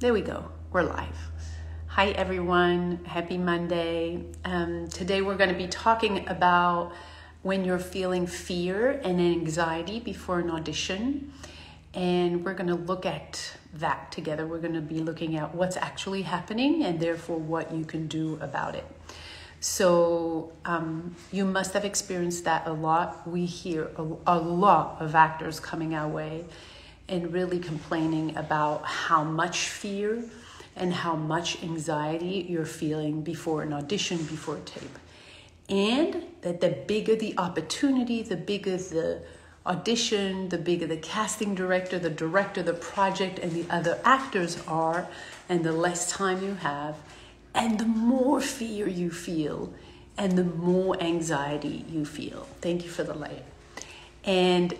There we go, we're live. Hi everyone, happy Monday. Today we're going to be talking about when you're feeling fear and anxiety before an audition. And we're going to look at that together. We're going to be looking at what's actually happening and therefore what you can do about it. So you must have experienced that a lot. We hear a lot of actors coming our way and really complaining about how much fear and how much anxiety you're feeling before an audition, before a tape. And that the bigger the opportunity, the bigger the audition, the bigger the casting director, the project, and the other actors are, and the less time you have, and the more fear you feel, and the more anxiety you feel. Thank you for the light. And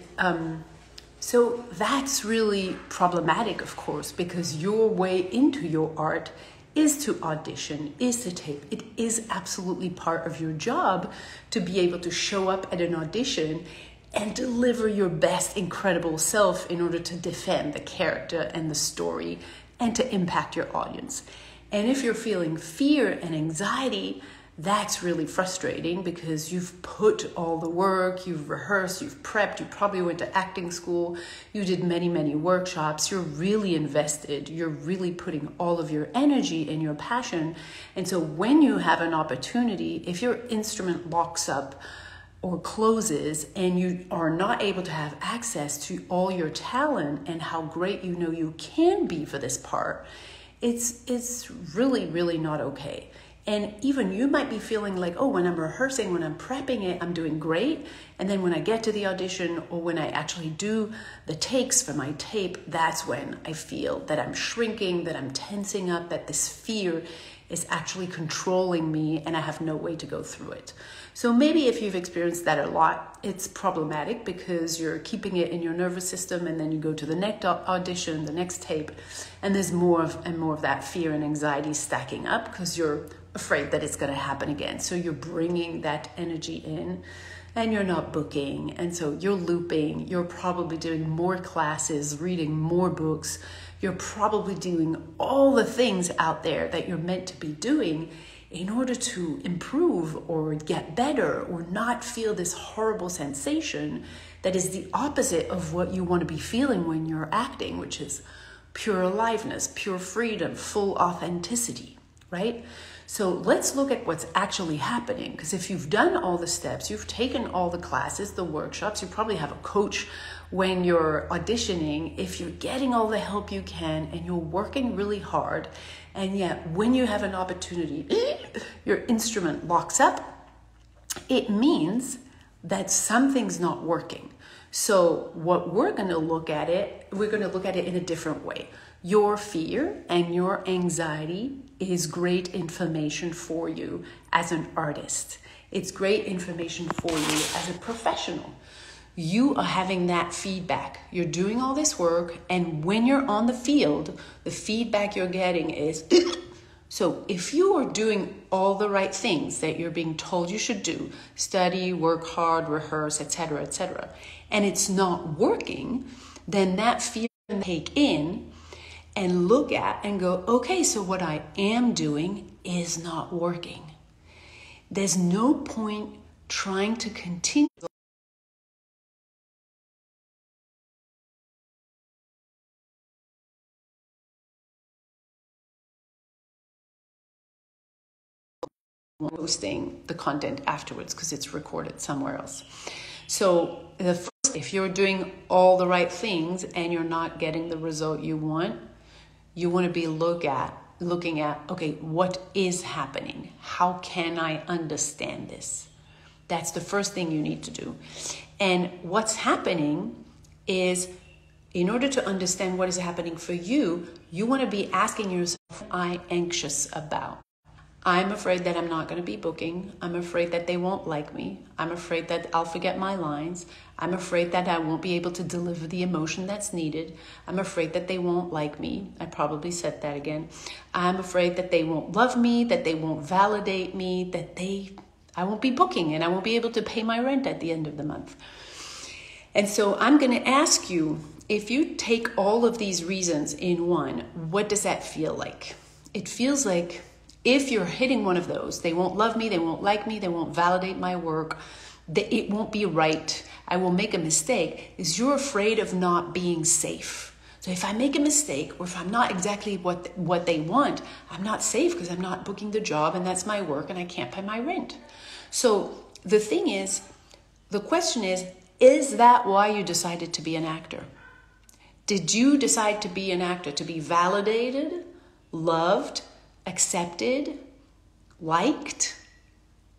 so that's really problematic, of course, because your way into your art is to audition, is to tape. It is absolutely part of your job to be able to show up at an audition and deliver your best incredible self in order to defend the character and the story and to impact your audience. And if you're feeling fear and anxiety, that's really frustrating because you've put all the work, you've rehearsed, you've prepped, you probably went to acting school, you did many, many workshops, you're really invested, you're really putting all of your energy and your passion. And so when you have an opportunity, if your instrument locks up or closes and you are not able to have access to all your talent and how great you know you can be for this part, it's really, really not okay. And even you might be feeling like, oh, when I'm rehearsing, when I'm prepping it, I'm doing great. And then when I get to the audition or when I actually do the takes for my tape, that's when I feel that I'm shrinking, that I'm tensing up, that this fear is actually controlling me and I have no way to go through it. So maybe if you've experienced that a lot, it's problematic because you're keeping it in your nervous system and then you go to the next audition, the next tape, and there's more of that fear and anxiety stacking up because you're afraid that it's going to happen again. So you're bringing that energy in and you're not booking. And so you're looping. You're probably doing more classes, reading more books. You're probably doing all the things out there that you're meant to be doing in order to improve or get better or not feel this horrible sensation that is the opposite of what you want to be feeling when you're acting, which is pure aliveness, pure freedom, full authenticity, right? So let's look at what's actually happening, because if you've done all the steps, you've taken all the classes, the workshops, you probably have a coach when you're auditioning, if you're getting all the help you can and you're working really hard, and yet when you have an opportunity, your instrument locks up, it means that something's not working. So what we're going to look at it in a different way. Your fear and your anxiety is great information for you as an artist. It's great information for you as a professional. You are having that feedback. You're doing all this work, and when you're on the field, the feedback you're getting is So if you are doing all the right things that you're being told you should do, study, work hard, rehearse, et cetera, and it's not working, then that fear can take in and look at and go, okay, so what I am doing is not working. There's no point trying to continue. Posting the content afterwards because it's recorded somewhere else. So if you're doing all the right things and you're not getting the result you want to be looking at, okay, what is happening? How can I understand this? That's the first thing you need to do. And what's happening is, in order to understand what is happening for you, you want to be asking yourself, what am I anxious about? I'm afraid that I'm not going to be booking. I'm afraid that they won't like me. I'm afraid that I'll forget my lines. I'm afraid that I won't be able to deliver the emotion that's needed. I'm afraid that they won't like me. I probably said that again. I'm afraid that they won't love me, that they won't validate me, that I won't be booking and I won't be able to pay my rent at the end of the month. And so I'm going to ask you, If you take all of these reasons in one, what does that feel like? It feels like if you're hitting one of those, they won't love me, they won't like me, they won't validate my work, it won't be right, I will make a mistake, is you're afraid of not being safe. So if I make a mistake, or if I'm not exactly what they want, I'm not safe because I'm not booking the job and that's my work and I can't pay my rent. So the thing is, the question is that why you decided to be an actor? Did you decide to be an actor, to be validated, loved, accepted, liked?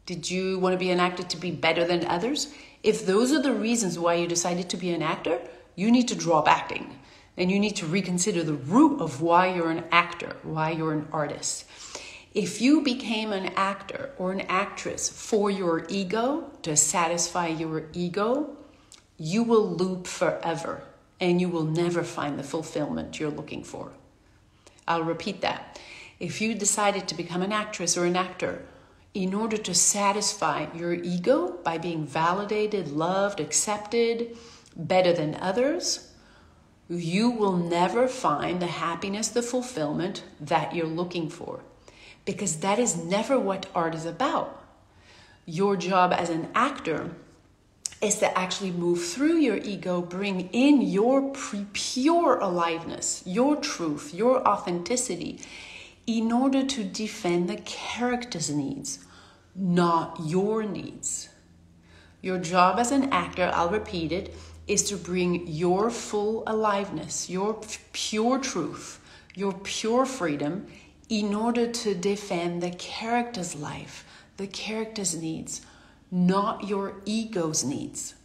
Did you want to be an actor to be better than others? If those are the reasons why you decided to be an actor, you need to drop acting and you need to reconsider the root of why you're an actor, why you're an artist. If you became an actor or an actress for your ego, to satisfy your ego, you will loop forever. And you will never find the fulfillment you're looking for. I'll repeat that. If you decided to become an actress or an actor in order to satisfy your ego by being validated, loved, accepted, better than others, you will never find the happiness, the fulfillment that you're looking for. Because that is never what art is about. Your job as an actor is to actually move through your ego, bring in your pure aliveness, your truth, your authenticity, in order to defend the character's needs, not your needs. Your job as an actor, I'll repeat it, is to bring your full aliveness, your pure truth, your pure freedom, in order to defend the character's life, the character's needs, not your ego's needs.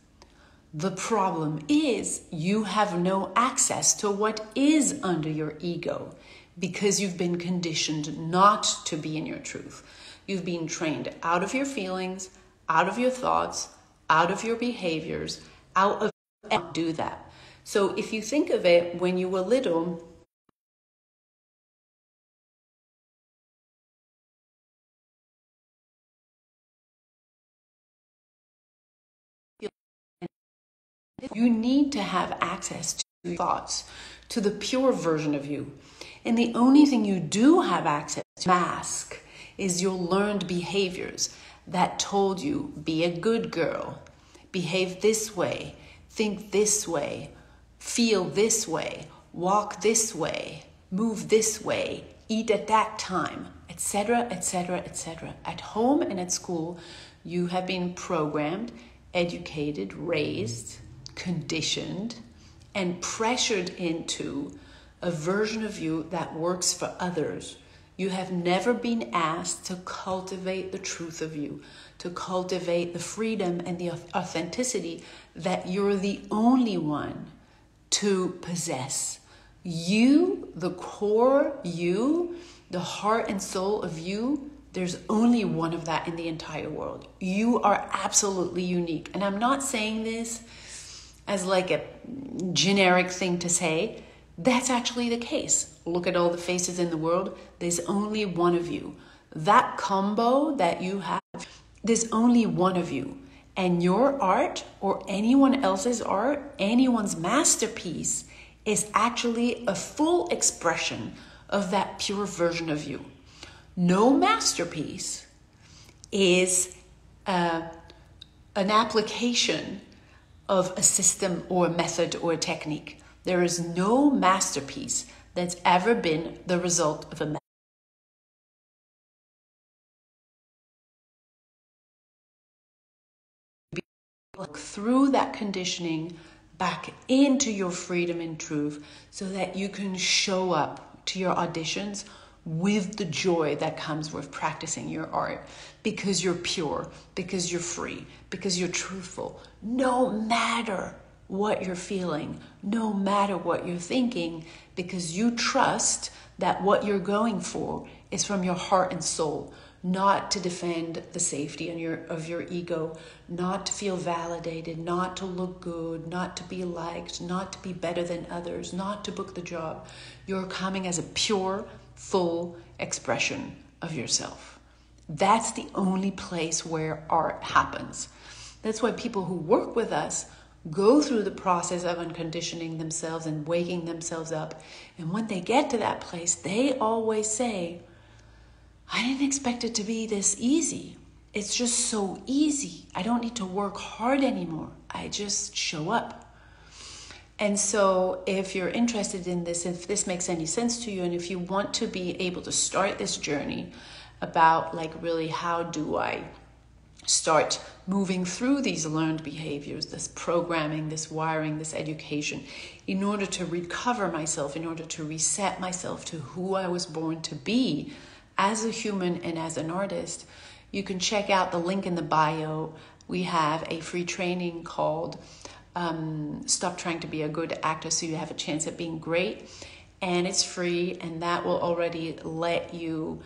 The problem is you have no access to what is under your ego because you've been conditioned not to be in your truth. You've been trained out of your feelings, out of your thoughts, out of your behaviors, out of do that. So if you think of it, when you were little, you need to have access to your thoughts, to the pure version of you. And the only thing you do have access to mask is your learned behaviors that told you, be a good girl, behave this way, think this way, feel this way, walk this way, move this way, eat at that time, etc., etc., etc. At home and at school, you have been programmed, educated, raised, conditioned and pressured into a version of you that works for others. You have never been asked to cultivate the truth of you, to cultivate the freedom and the authenticity that you're the only one to possess. You, the core you, the heart and soul of you, there's only one of that in the entire world. You are absolutely unique. And I'm not saying this as like a generic thing to say. That's actually the case. Look at all the faces in the world. There's only one of you. That combo that you have, there's only one of you. And your art or anyone else's art, anyone's masterpiece, is actually a full expression of that pure version of you. No masterpiece is an application of a system or a method or a technique. There is no masterpiece that's ever been the result of a method. Look through that conditioning back into your freedom and truth so that you can show up to your auditions with the joy that comes with practicing your art, because you're pure, because you're free, because you're truthful. No matter what you're feeling, no matter what you're thinking, because you trust that what you're going for is from your heart and soul, not to defend the safety of your ego, not to feel validated, not to look good, not to be liked, not to be better than others, not to book the job. You're coming as a pure, full expression of yourself. That's the only place where art happens. That's why people who work with us go through the process of unconditioning themselves and waking themselves up. And when they get to that place, they always say, I didn't expect it to be this easy. It's just so easy. I don't need to work hard anymore. I just show up. And so if you're interested in this, if this makes any sense to you, and if you want to be able to start this journey about like really how do I start moving through these learned behaviors, this programming, this wiring, this education, in order to recover myself, in order to reset myself to who I was born to be as a human and as an artist, you can check out the link in the bio. We have a free training called Stop Trying to Be a Good Actor So You Have a Chance at Being Great, and it's free, and that will already let you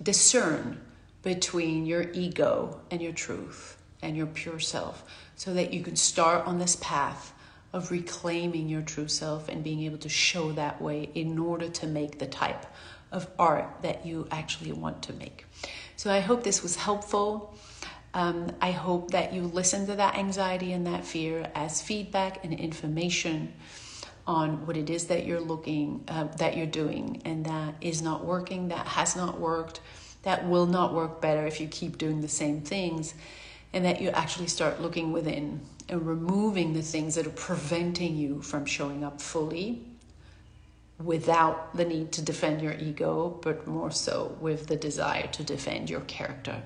discern between your ego and your truth and your pure self, so that you can start on this path of reclaiming your true self and being able to show that way in order to make the type of art that you actually want to make. So I hope this was helpful. I hope that you listen to that anxiety and that fear as feedback and information on what it is that you're that you're doing and that is not working, that has not worked, that will not work better if you keep doing the same things, and that you actually start looking within and removing the things that are preventing you from showing up fully without the need to defend your ego, but more so with the desire to defend your character,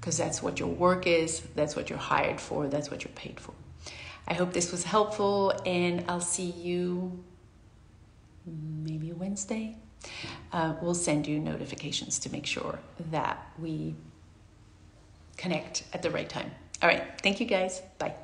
because that's what your work is, that's what you're hired for, that's what you're paid for. I hope this was helpful, and I'll see you maybe Wednesday. We'll send you notifications to make sure that we connect at the right time. All right. Thank you guys. Bye.